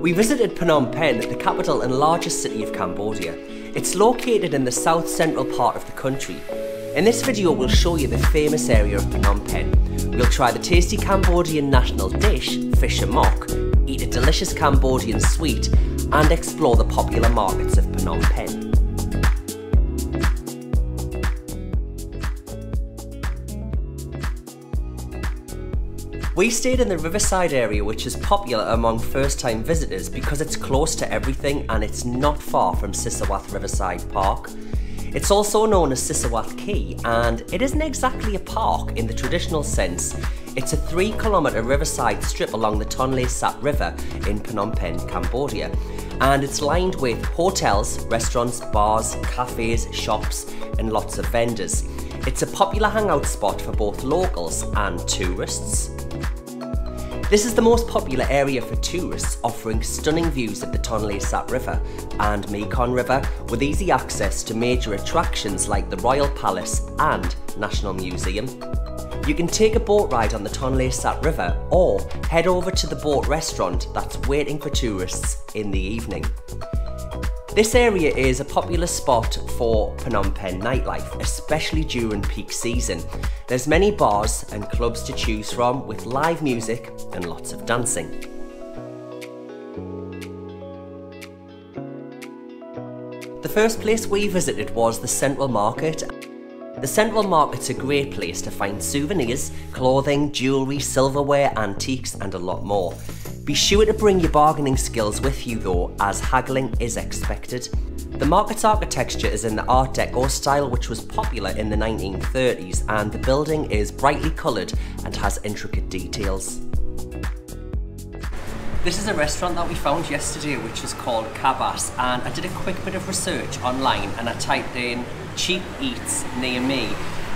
We visited Phnom Penh, the capital and largest city of Cambodia. It's located in the south central part of the country. In this video we'll show you the famous area of Phnom Penh. We'll try the tasty Cambodian national dish, Fish Amok, eat a delicious Cambodian sweet and explore the popular markets of Phnom Penh. We stayed in the riverside area, which is popular among first-time visitors because it's close to everything and it's not far from Sisowath Riverside Park. It's also known as Sisowath Quay, and it isn't exactly a park in the traditional sense. It's a 3-kilometre riverside strip along the Tonlé Sap River in Phnom Penh, Cambodia, and it's lined with hotels, restaurants, bars, cafes, shops and lots of vendors. It's a popular hangout spot for both locals and tourists. This is the most popular area for tourists, offering stunning views of the Tonlé Sap River and Mekong River with easy access to major attractions like the Royal Palace and National Museum. You can take a boat ride on the Tonlé Sap River or head over to the boat restaurant that's waiting for tourists in the evening. This area is a popular spot for Phnom Penh nightlife, especially during peak season. There's many bars and clubs to choose from with live music and lots of dancing. The first place we visited was the Central Market. The Central Market's a great place to find souvenirs, clothing, jewellery, silverware, antiques and a lot more. Be sure to bring your bargaining skills with you though, as haggling is expected. The market's architecture is in the Art Deco style, which was popular in the 1930s, and the building is brightly coloured and has intricate details. This is a restaurant that we found yesterday, which is called Cabas, and I did a quick bit of research online and I typed in cheap eats near me.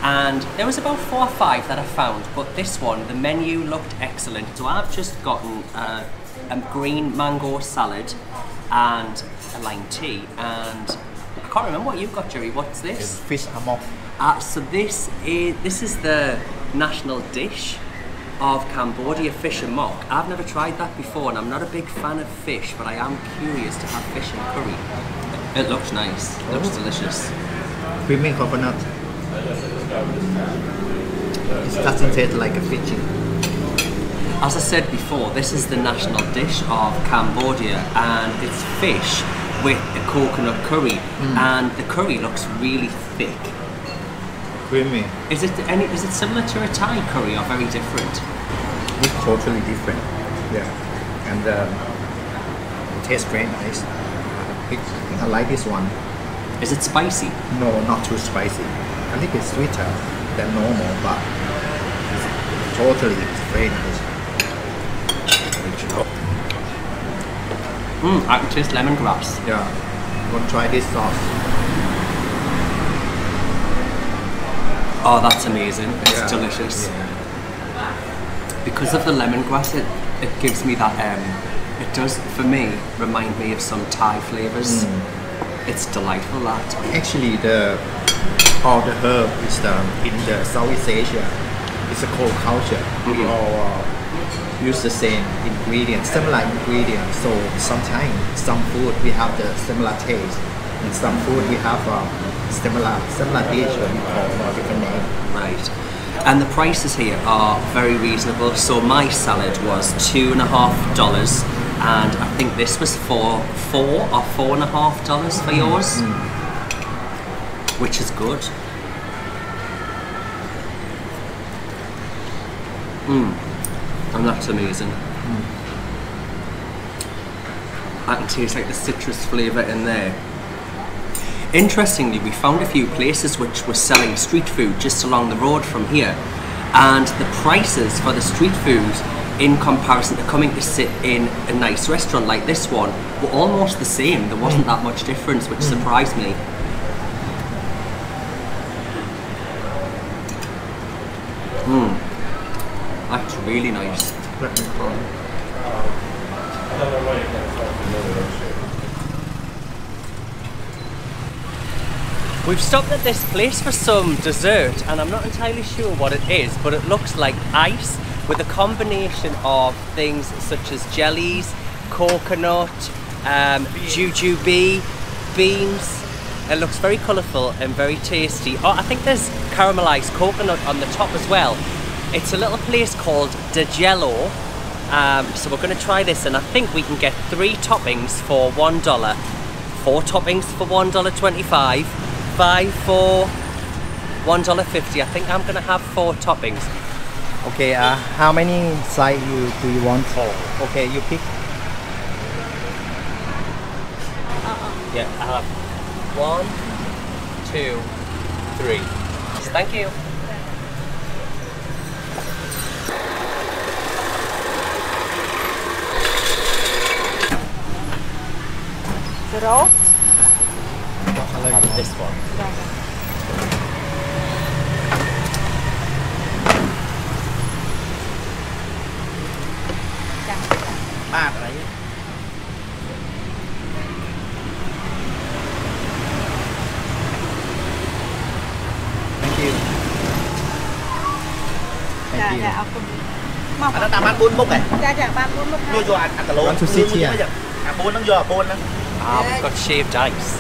And there was about 4 or 5 that I found, but this one, the menu looked excellent. So I've just gotten a green mango salad and a lime tea, and I can't remember what you've got, Jerry. What's this? It's fish amok. So this is the national dish of Cambodia, fish amok. I've never tried that before, and I'm not a big fan of fish, but I am curious to have fish and curry. It looks nice. It looks delicious. Creamy coconut. It doesn't taste like a fish. As I said before, this is the national dish of Cambodia, and it's fish with a coconut curry, and the curry looks really thick. Creamy. Is it similar to a Thai curry or very different? It's totally different. Yeah, and it tastes very nice. I like this one. Is it spicy? No, not too spicy. I think it's sweeter than normal, but it's totally very nice. I can taste lemongrass. Yeah, I'm going to try this sauce. Oh, that's amazing. It's delicious. Yeah. Because of the lemongrass, it gives me that, it does, for me, remind me of some Thai flavours. It's delightful, that. Actually, all the herb is in the Southeast Asia. It's a cold culture. We all use the same ingredients, similar ingredients. So sometimes some food we have the similar taste, and some food we have a similar dish that we call a different name. Right. And the prices here are very reasonable. So my salad was $2.50, and I think this was $4 or $4.50 for yours. Which is good. And that's amazing. I can taste like the citrus flavour in there. Interestingly, we found a few places which were selling street food just along the road from here, and the prices for the street food in comparison to coming to sit in a nice restaurant like this one were almost the same. There wasn't that much difference, which surprised me. That's really nice. We've stopped at this place for some dessert, and I'm not entirely sure what it is, but it looks like ice with a combination of things such as jellies, coconut, jujube, beans. It looks very colourful and very tasty. Oh, I think there's caramelised coconut on the top as well. It's a little place called De Jello. So we're going to try this, and I think we can get 3 toppings for $1. 4 toppings for $1.25. 5 for $1.50. I think I'm going to have 4 toppings. Okay, how many slices do you want? 4. Okay, you pick. Yeah, I'll have 1, 2, 3. Thank you. Is it all? I like this one. Yeah. Want to sit here? Ah, we've got shaved ice.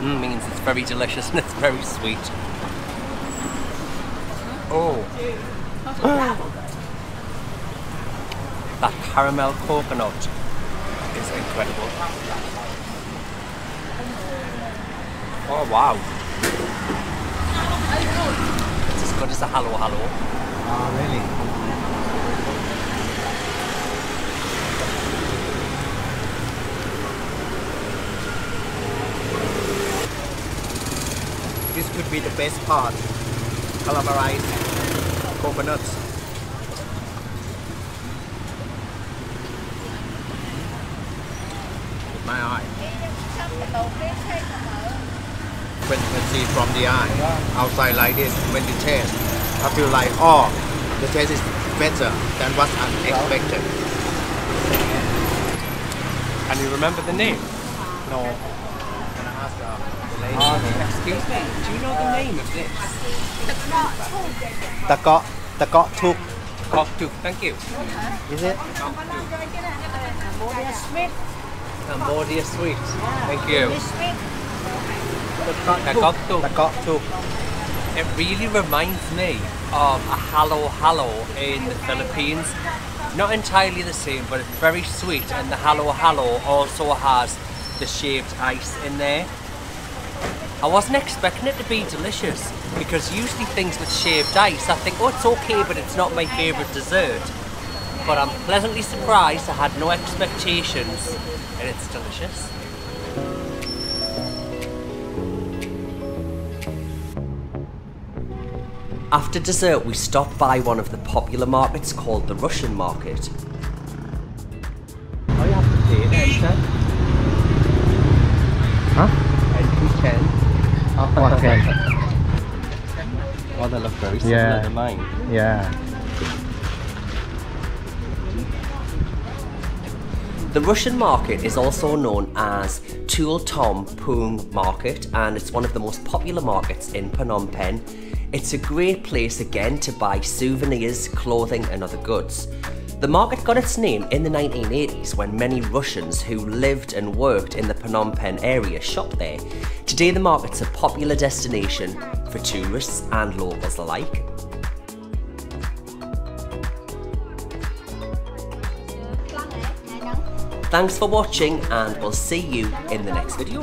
Mmm, means it's very delicious and it's very sweet. Oh, that caramel coconut is incredible. Oh wow! It's as good as a halo halo. Oh really? This could be the best part. Caramelized coconuts. With my eye. When you can see from the eye, outside like this, when you taste, I feel like, oh, the taste is better than what I expected. And you remember the name? No. Can I ask the lady? Excuse me, do you know the name of this? Takok Tuk. Takok Tuk, thank you. Is it? Cambodia sweet. Cambodia sweet, thank you. It really reminds me of a halo halo in the Philippines. Not entirely the same, but it's very sweet, and the halo halo also has the shaved ice in there. I wasn't expecting it to be delicious, because usually things with shaved ice, I think, oh, it's okay, but it's not my favourite dessert. But I'm pleasantly surprised. I had no expectations, and it's delicious. After dessert, we stopped by one of the popular markets called the Russian Market. Oh, you have to pay $10. Huh? $10. Oh, what okay. Oh, they look very similar to mine. Yeah. The Russian Market is also known as Tul Tom Pum Market, and it's one of the most popular markets in Phnom Penh. It's a great place again to buy souvenirs, clothing and other goods. The market got its name in the 1980s when many Russians who lived and worked in the Phnom Penh area shopped there. Today the market's a popular destination for tourists and locals alike. Thanks for watching, and we'll see you in the next video.